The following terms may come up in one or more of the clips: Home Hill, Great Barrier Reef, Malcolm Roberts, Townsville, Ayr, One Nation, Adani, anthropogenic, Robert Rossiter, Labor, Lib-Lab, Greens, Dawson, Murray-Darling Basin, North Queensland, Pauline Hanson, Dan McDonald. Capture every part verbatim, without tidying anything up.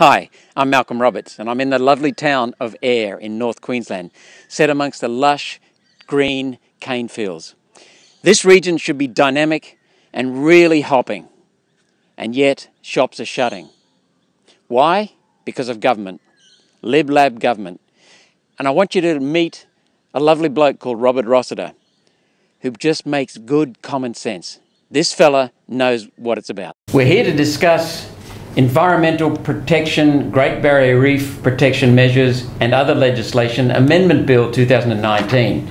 Hi, I'm Malcolm Roberts and I'm in the lovely town of Ayr in North Queensland, set amongst the lush green cane fields. This region should be dynamic and really hopping, and yet shops are shutting. Why? Because of government, Lib-Lab government. And I want you to meet a lovely bloke called Robert Rossiter, who just makes good common sense. This fella knows what it's about. We're here to discuss environmental protection, Great Barrier Reef protection measures and other legislation, Amendment Bill two thousand nineteen.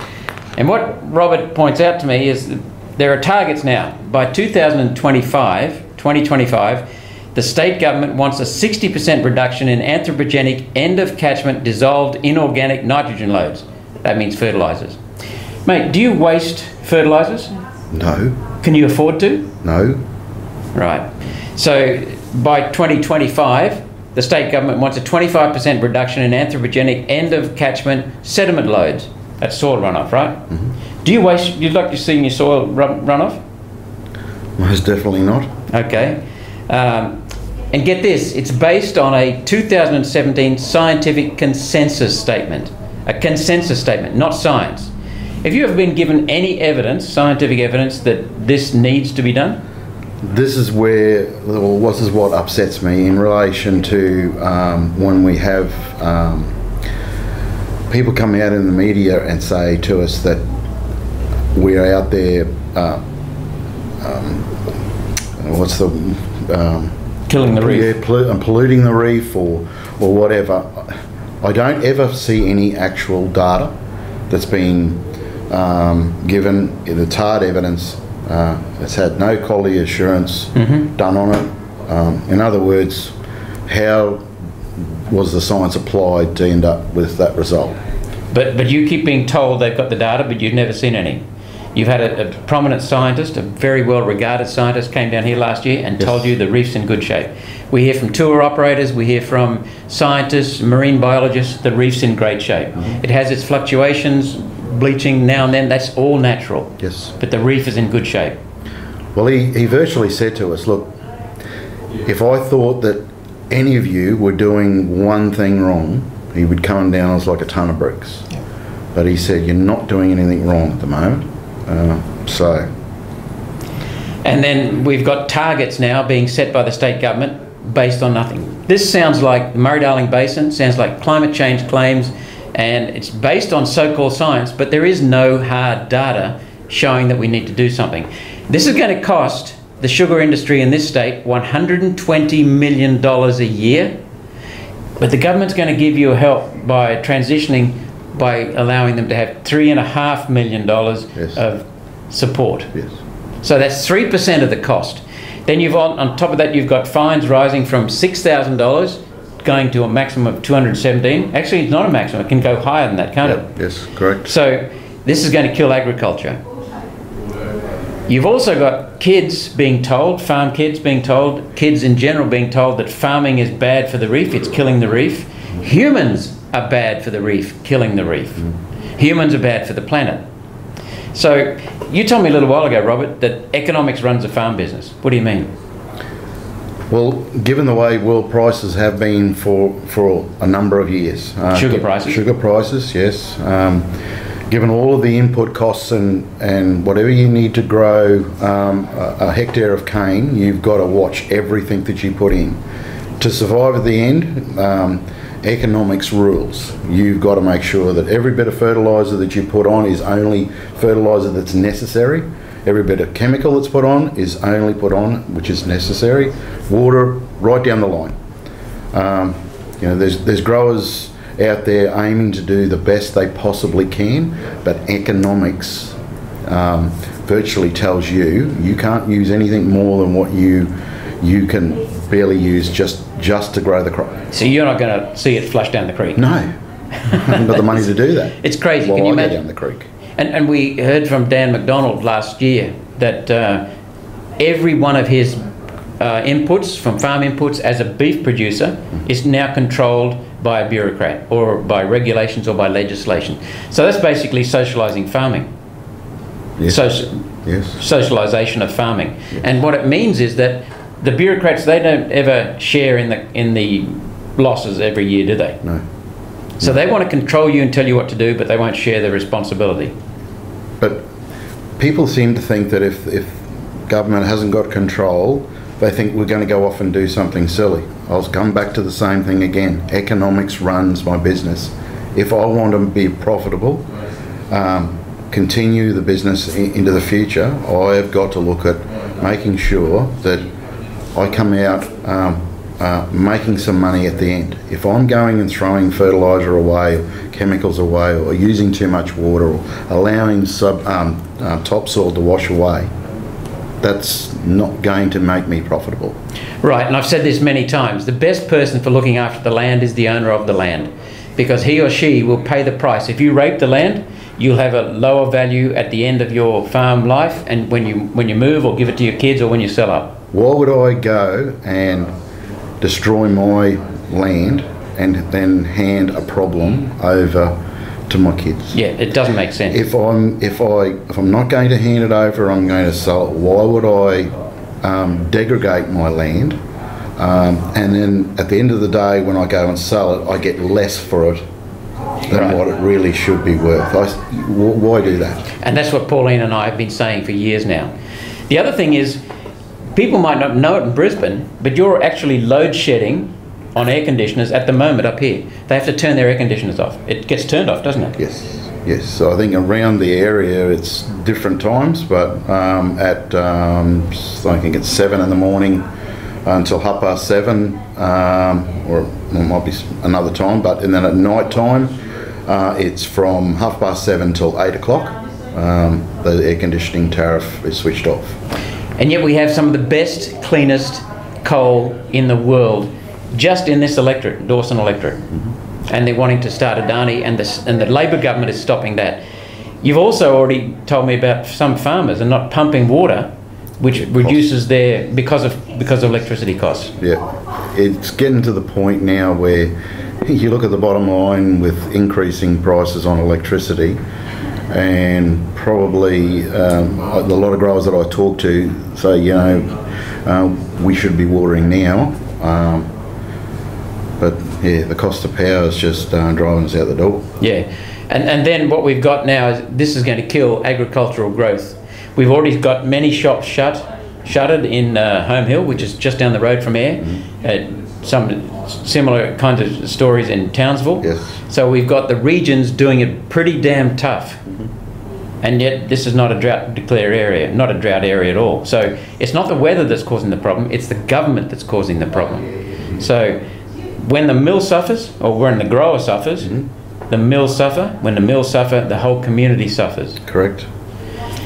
And what Robert points out to me is that there are targets now. By two thousand twenty-five, twenty twenty-five, the state government wants a sixty percent reduction in anthropogenic end of catchment dissolved inorganic nitrogen loads. That means fertilisers. Mate, do you waste fertilisers? No. Can you afford to? No. Right. So by twenty twenty-five, the state government wants a twenty-five percent reduction in anthropogenic end of catchment sediment loads. That's soil runoff, right? Mm-hmm. Do you waste, you'd like to see your soil run, runoff? Most definitely not. Okay. Um, and get this, it's based on a two thousand seventeen scientific consensus statement. A consensus statement, not science. Have you ever been given any evidence, scientific evidence, that this needs to be done? This is where, well, this is what upsets me in relation to um, when we have um, people come out in the media and say to us that we're out there, uh, um, what's the... Um, Killing the reef. Yeah, pollu and polluting the reef or, or whatever. I don't ever see any actual data that's been um, given. It's hard evidence. Uh, it's had no quality assurance mm-hmm. done on it. Um, in other words, how was the science applied to end up with that result? But but you keep being told they've got the data, but you've never seen any. You've had a, a prominent scientist, a very well-regarded scientist, came down here last year and yes. told you the reef's in good shape. We hear from tour operators, we hear from scientists, marine biologists, the reef's in great shape. Mm-hmm. It has its fluctuations, bleaching now and then, that's all natural. Yes. But the reef is in good shape. Well, he, he virtually said to us, look, if I thought that any of you were doing one thing wrong, he would come down as like a ton of bricks. Yeah. But he said, you're not doing anything wrong at the moment. Uh, so. And then we've got targets now being set by the state government based on nothing. This sounds like the Murray-Darling Basin, sounds like climate change claims, and it's based on so-called science, but there is no hard data showing that we need to do something. This is going to cost the sugar industry in this state one hundred twenty million dollars a year, but the government's going to give you help by transitioning by allowing them to have three and a half million dollars yes. of support. Yes. So that's three percent of the cost. Then you've on, on top of that you've got fines rising from six thousand dollars going to a maximum of two hundred and seventeen. Actually it's not a maximum, it can go higher than that, can't yep. it? Yes, correct. So this is going to kill agriculture. You've also got kids being told, farm kids being told, kids in general being told that farming is bad for the reef, it's killing the reef. Humans are bad for the reef, killing the reef. Mm. Humans are bad for the planet. So you told me a little while ago, Robert, that economics runs a farm business. What do you mean? Well, given the way world prices have been for, for a number of years. Uh, sugar prices? Sugar prices, yes. Um, given all of the input costs and, and whatever you need to grow um, a, a hectare of cane, you've got to watch everything that you put in. To survive at the end, um, economics rules. You've got to make sure that every bit of fertiliser that you put on is only fertiliser that's necessary. Every bit of chemical that's put on is only put on which is necessary. Water, right down the line. Um, you know, there's there's growers out there aiming to do the best they possibly can, but economics um, virtually tells you you can't use anything more than what you you can barely use just just to grow the crop. So you're not going to see it flush down the creek? No. I haven't got the money to do that. It's crazy. While Can you I imagine? Go down the creek. And, and we heard from Dan McDonald last year that uh, every one of his uh, inputs from farm inputs as a beef producer mm-hmm. is now controlled by a bureaucrat or by regulations or by legislation. So that's basically socialising farming. Yes. So, yes. Socialisation of farming. Yes. And what it means is that the bureaucrats, they don't ever share in the in the losses every year, do they? No. So they want to control you and tell you what to do, but they won't share the responsibility. But people seem to think that if, if government hasn't got control, they think we're going to go off and do something silly. I'll come back to the same thing again. Economics runs my business. If I want to be profitable, um, continue the business in, into the future, I have got to look at making sure that I come out um, uh, making some money at the end. If I'm going and throwing fertiliser away, or chemicals away, or using too much water, or allowing sub, um, uh, topsoil to wash away, that's not going to make me profitable. Right, and I've said this many times, the best person for looking after the land is the owner of the land, because he or she will pay the price. If you rape the land, you'll have a lower value at the end of your farm life, and when you when you move or give it to your kids or when you sell up. Why would I go and destroy my land and then hand a problem over to my kids? Yeah, it doesn't make sense. If I'm if I if I'm not going to hand it over, I'm going to sell it. Why would I um, degrade my land, um, and then at the end of the day, when I go and sell it, I get less for it than right. what it really should be worth? I, why do that? And that's what Pauline and I have been saying for years now. The other thing is, people might not know it in Brisbane, but you're actually load shedding on air conditioners at the moment up here. They have to turn their air conditioners off. It gets turned off, doesn't it? Yes, yes. So I think around the area it's different times, but um, at um, I think it's seven in the morning until half past seven, um, or it might be another time, but and then at night time uh, it's from half past seven till eight o'clock. Um, the air conditioning tariff is switched off. And yet we have some of the best, cleanest coal in the world, just in this electorate, Dawson electorate, mm-hmm. and they're wanting to start Adani, and the, and the Labor government is stopping that. You've also already told me about some farmers are not pumping water, which reduces their, because of, because of electricity costs. Yeah, it's getting to the point now where you look at the bottom line with increasing prices on electricity, and probably um, a lot of growers that I talk to say, you know, uh, we should be watering now. Um, But yeah, the cost of power is just uh, driving us out the door. Yeah, and and then what we've got now is this is going to kill agricultural growth. We've already got many shops shut, shuttered in uh, Home Hill, which is just down the road from Ayr. Mm-hmm. uh, some similar kinds of stories in Townsville. Yes. So we've got the regions doing it pretty damn tough, mm-hmm. and yet this is not a drought declared area, not a drought area at all. So it's not the weather that's causing the problem; it's the government that's causing the problem. Mm-hmm. So when the mill suffers, or when the grower suffers, mm-hmm. the mill suffer. When the mill suffer, the whole community suffers. Correct.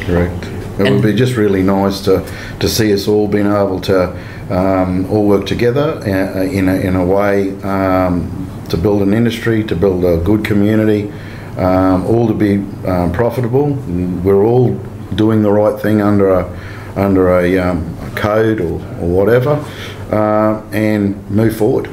Correct. It and would be just really nice to, to see us all being able to um, all work together in a, in a way um, to build an industry, to build a good community, um, all to be um, profitable. We're all doing the right thing under a, under a, um, a code or, or whatever, uh, and move forward.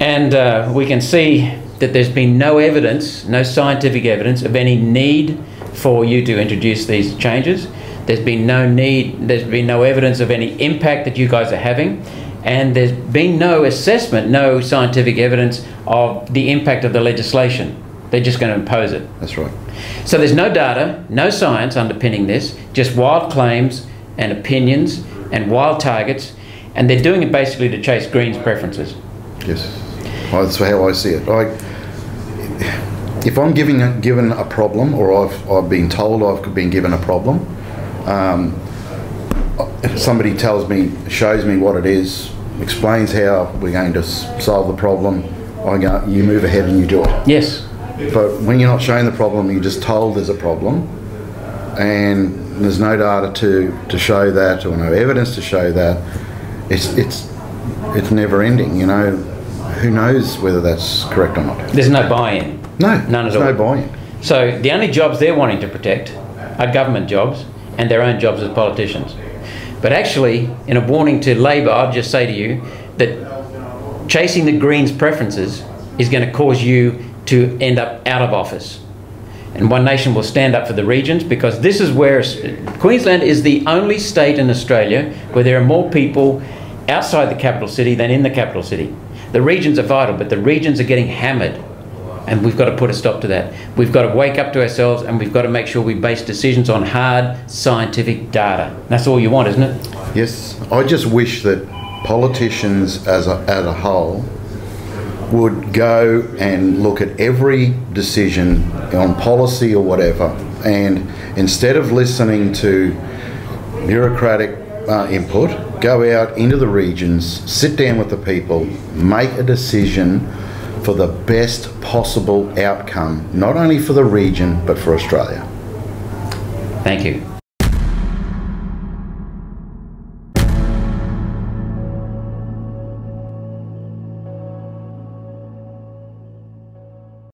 And uh, we can see that there's been no evidence, no scientific evidence of any need for you to introduce these changes. There's been no need, there's been no evidence of any impact that you guys are having, and there's been no assessment, no scientific evidence of the impact of the legislation. They're just going to impose it. That's right. So there's no data, no science underpinning this, just wild claims and opinions and wild targets, and they're doing it basically to chase Greens' preferences. Yes. Well, that's how I see it. I, if I'm giving a, given a problem, or I've, I've been told I've been given a problem, um, if somebody tells me, shows me what it is, explains how we're going to solve the problem, I go, you move ahead and you do it. Yes. But when you're not shown the problem, you're just told there's a problem, and there's no data to, to show that, or no evidence to show that, it's it's it's never ending, you know. Who knows whether that's correct or not? There's no buy-in. No, none at all. No buy-in. So the only jobs they're wanting to protect are government jobs and their own jobs as politicians. But actually, in a warning to Labor, I'd just say to you that chasing the Greens' preferences is going to cause you to end up out of office. And One Nation will stand up for the regions, because this is where Queensland is the only state in Australia where there are more people outside the capital city than in the capital city. The regions are vital, but the regions are getting hammered, and we've got to put a stop to that. We've got to wake up to ourselves, and we've got to make sure we base decisions on hard scientific data. That's all you want, isn't it? Yes. I just wish that politicians as a, as a whole would go and look at every decision on policy or whatever, and instead of listening to bureaucratic uh, input, go out into the regions, sit down with the people, make a decision for the best possible outcome, not only for the region but for Australia. Thank you.